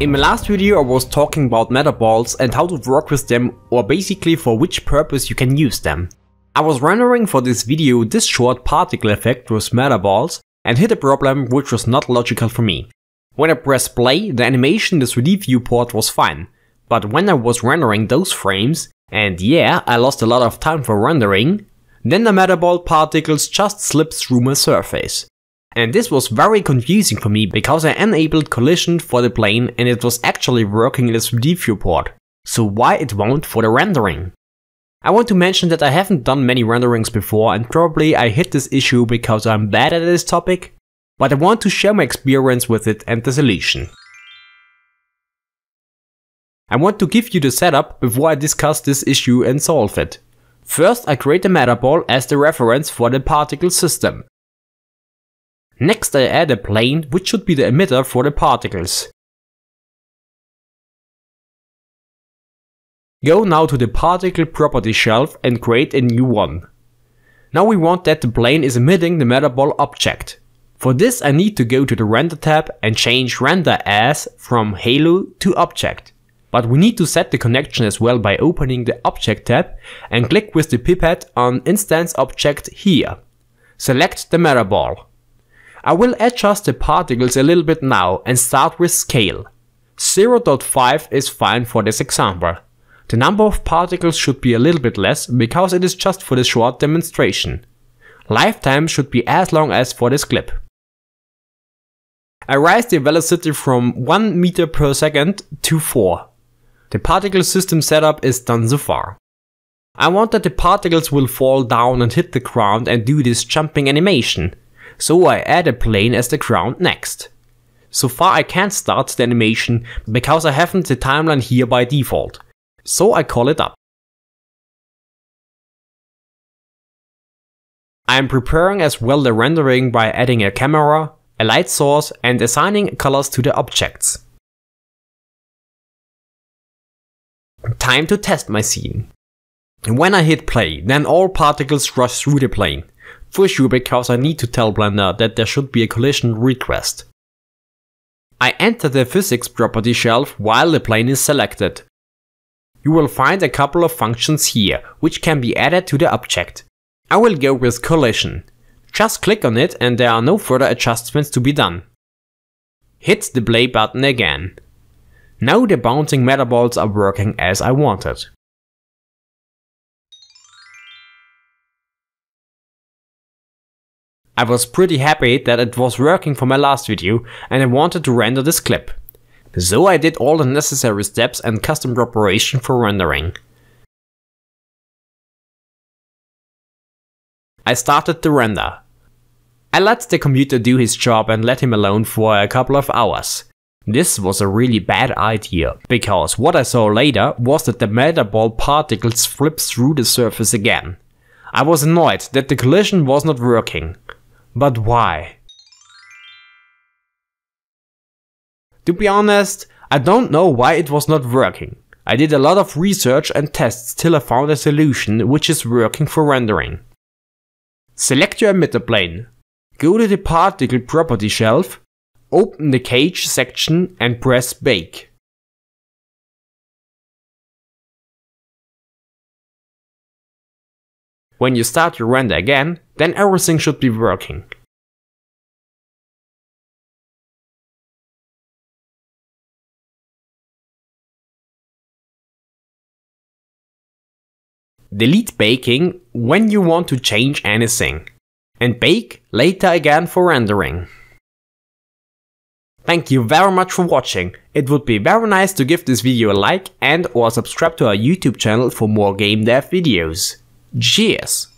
In my last video I was talking about metaballs and how to work with them, or basically for which purpose you can use them. I was rendering for this video this short particle effect with metaballs and hit a problem which was not logical for me. When I pressed play, the animation in the 3D viewport was fine, but when I was rendering those frames, and yeah, I lost a lot of time for rendering, then the metaball particles just slipped through my surface. And this was very confusing for me because I enabled collision for the plane and it was actually working in the 3D viewport, so why it won't for the rendering? I want to mention that I haven't done many renderings before and probably I hit this issue because I'm bad at this topic, but I want to share my experience with it and the solution. I want to give you the setup before I discuss this issue and solve it. First, I create a metaball as the reference for the particle system. Next I add a plane, which should be the emitter for the particles. Go now to the particle property shelf and create a new one. Now we want that the plane is emitting the metaball object. For this I need to go to the render tab and change render as from halo to object. But we need to set the connection as well by opening the object tab and click with the pipette on instance object here. Select the metaball. I will adjust the particles a little bit now and start with scale. 0.5 is fine for this example. The number of particles should be a little bit less because it is just for the short demonstration. Lifetime should be as long as for this clip. I raise the velocity from 1 meter per second to 4. The particle system setup is done so far. I want that the particles will fall down and hit the ground and do this jumping animation. So I add a plane as the ground next. So far I can't start the animation because I haven't the timeline here by default. So I call it up. I am preparing as well the rendering by adding a camera, a light source and assigning colors to the objects. Time to test my scene. When I hit play, then all particles rush through the plane. For sure, because I need to tell Blender that there should be a collision request. I enter the physics property shelf while the plane is selected. You will find a couple of functions here, which can be added to the object. I will go with collision. Just click on it and there are no further adjustments to be done. Hit the play button again. Now the bouncing metaballs are working as I wanted. I was pretty happy that it was working for my last video and I wanted to render this clip. So I did all the necessary steps and custom preparation for rendering. I started the render. I let the computer do his job and let him alone for a couple of hours. This was a really bad idea, because what I saw later was that the metaball particles flipped through the surface again. I was annoyed that the collision was not working. But why? To be honest, I don't know why it was not working. I did a lot of research and tests till I found a solution which is working for rendering. Select your emitter plane. Go to the particle property shelf, open the cage section and press bake. When you start your render again, then everything should be working. Delete baking when you want to change anything. And bake later again for rendering. Thank you very much for watching. It would be very nice to give this video a like and or subscribe to our YouTube channel for more game dev videos. Cheers!